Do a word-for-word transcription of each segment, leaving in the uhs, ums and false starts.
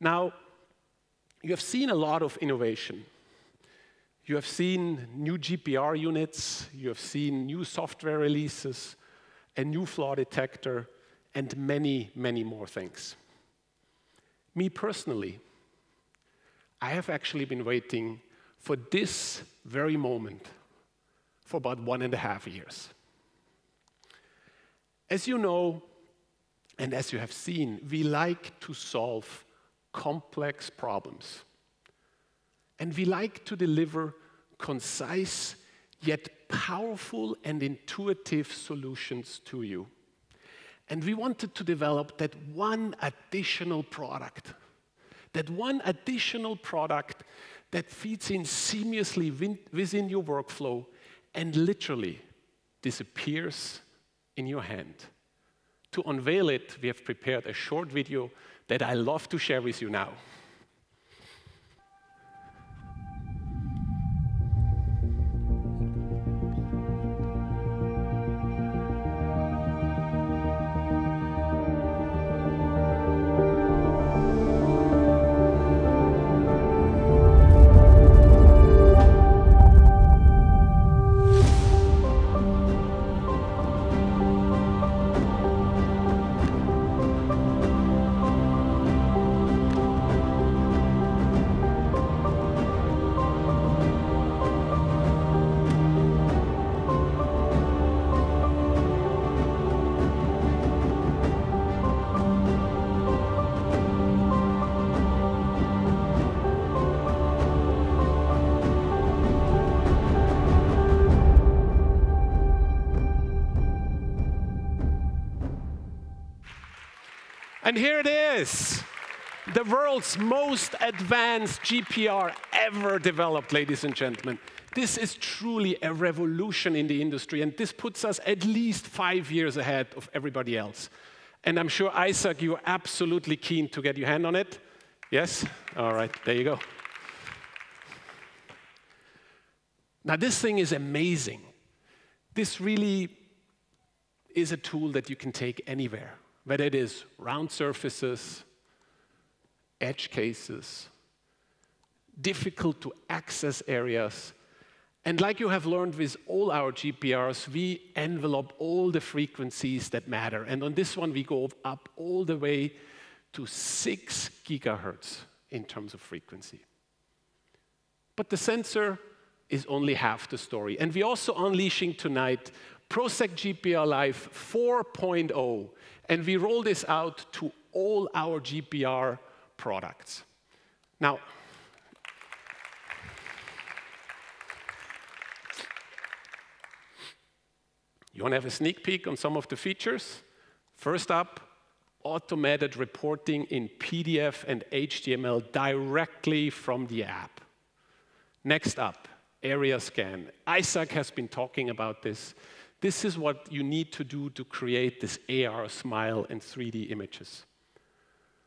Now, you have seen a lot of innovation. You have seen new G P R units, you have seen new software releases, a new flaw detector, and many, many more things. Me personally, I have actually been waiting for this very moment for about one and a half years. As you know, and as you have seen, we like to solve complex problems. And we like to deliver concise, yet powerful and intuitive solutions to you. And we wanted to develop that one additional product, that one additional product that fits in seamlessly within your workflow and literally disappears in your hand. To unveil it, we have prepared a short video that I love to share with you now. And here it is, the world's most advanced G P R ever developed, ladies and gentlemen. This is truly a revolution in the industry, and this puts us at least five years ahead of everybody else. And I'm sure, Isaac, you're absolutely keen to get your hand on it. Yes? All right, there you go. Now, this thing is amazing. This really is a tool that you can take anywhere, whether it is round surfaces, edge cases, difficult to access areas. And like you have learned with all our G P Rs, we envelop all the frequencies that matter. And on this one, we go up all the way to six gigahertz in terms of frequency. But the sensor is only half the story. And we're also unleashing tonight Proceq G P R Live four point oh, and we roll this out to all our G P R products. Now, you want to have a sneak peek on some of the features? First up, automated reporting in P D F and H T M L directly from the app. Next up, area scan. Isaac has been talking about this. This is what you need to do to create this A R smile and three D images.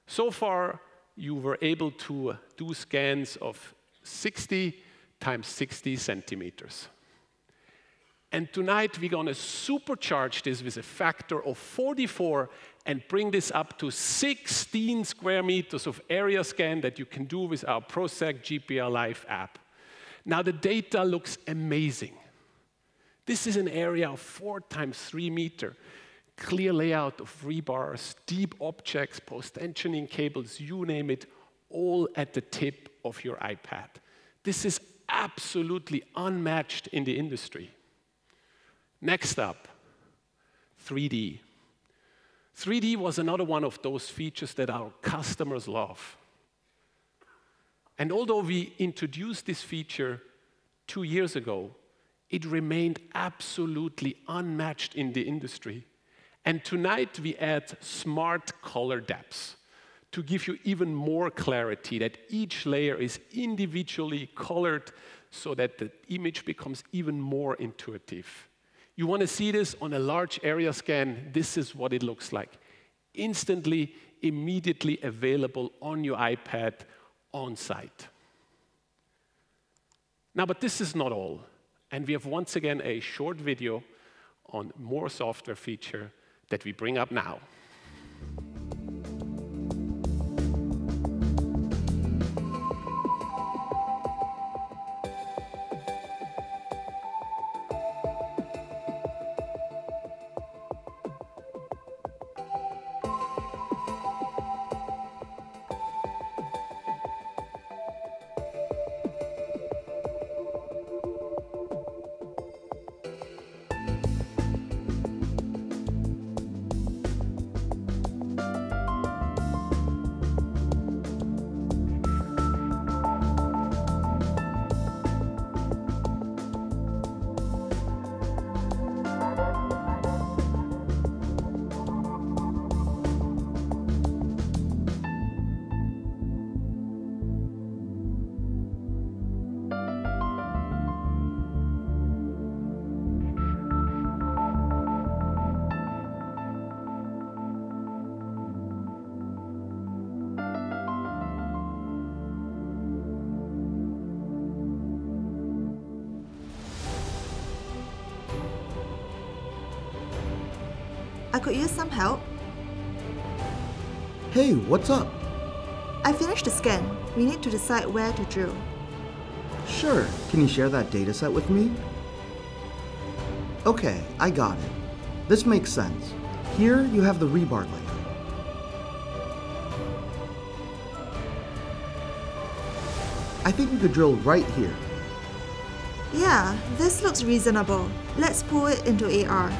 So far, you were able to do scans of sixty times sixty centimeters. And tonight, we're going to supercharge this with a factor of forty-four and bring this up to sixteen square meters of area scan that you can do with our Proceq G P R Live app. Now, the data looks amazing. This is an area of four times three meter, clear layout of rebars, deep objects, post-tensioning cables, you name it, all at the tip of your iPad. This is absolutely unmatched in the industry. Next up, three D. three D was another one of those features that our customers love. And although we introduced this feature two years ago, it remained absolutely unmatched in the industry. And tonight, we add smart color depths to give you even more clarity that each layer is individually colored so that the image becomes even more intuitive. You want to see this on a large area scan? This is what it looks like. Instantly, immediately available on your iPad, on site. Now, but this is not all. And we have once again a short video on more software feature that we bring up now. I could use some help. Hey, what's up? I finished the scan. We need to decide where to drill. Sure. Can you share that dataset with me? Okay, I got it. This makes sense. Here you have the rebar layer. I think we could drill right here. Yeah, this looks reasonable. Let's pull it into A R.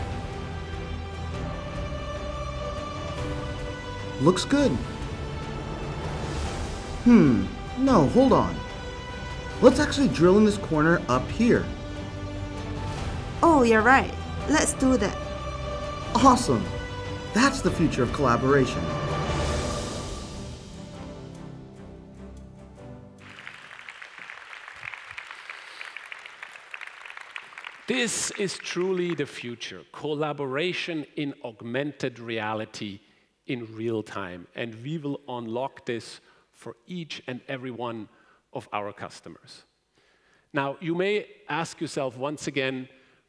Looks good. Hmm, no, hold on. Let's actually drill in this corner up here. Oh, you're right. Let's do that. Awesome. That's the future of collaboration. This is truly the future, collaboration in augmented reality in real time. And we will unlock this for each and every one of our customers. Now, you may ask yourself once again,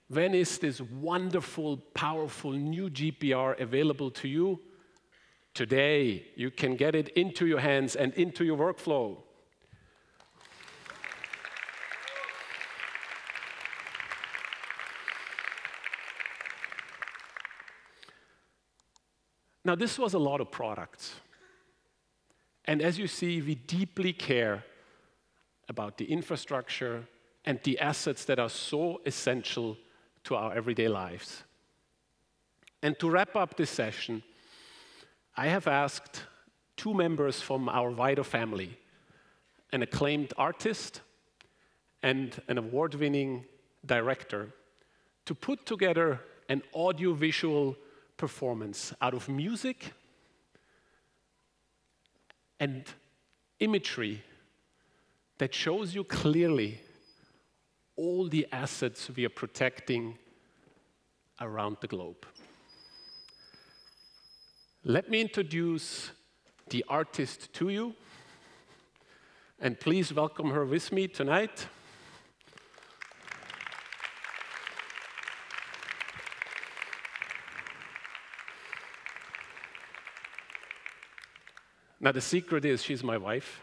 when is this wonderful, powerful new G P R available to you? Today, you can get it into your hands and into your workflow. Now, this was a lot of products. And as you see, we deeply care about the infrastructure and the assets that are so essential to our everyday lives. And to wrap up this session, I have asked two members from our wider family, an acclaimed artist and an award-winning director, to put together an audio-visual performance out of music and imagery that shows you clearly all the assets we are protecting around the globe. Let me introduce the artist to you, and please welcome her with me tonight. Now, the secret is she's my wife.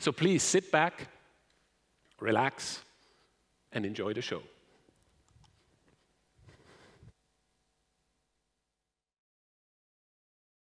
So please sit back, relax, and enjoy the show.